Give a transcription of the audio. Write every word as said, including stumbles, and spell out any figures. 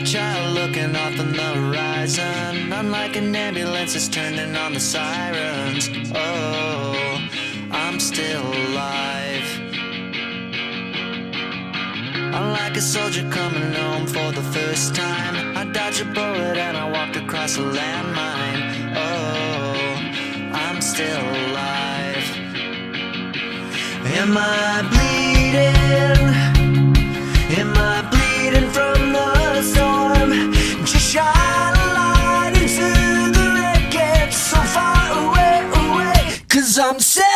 a child looking off on the horizon. I'm like an ambulance that's turning on the sirens. Oh, I'm still alive. I'm like a soldier coming home for the first time. I dodged a bullet and I walked across a landmine. Oh, I'm still alive. Am I bleeding? Am I bleeding from the storm? Just shine a light into the wreckage so far away, away. 'Cause I'm sick.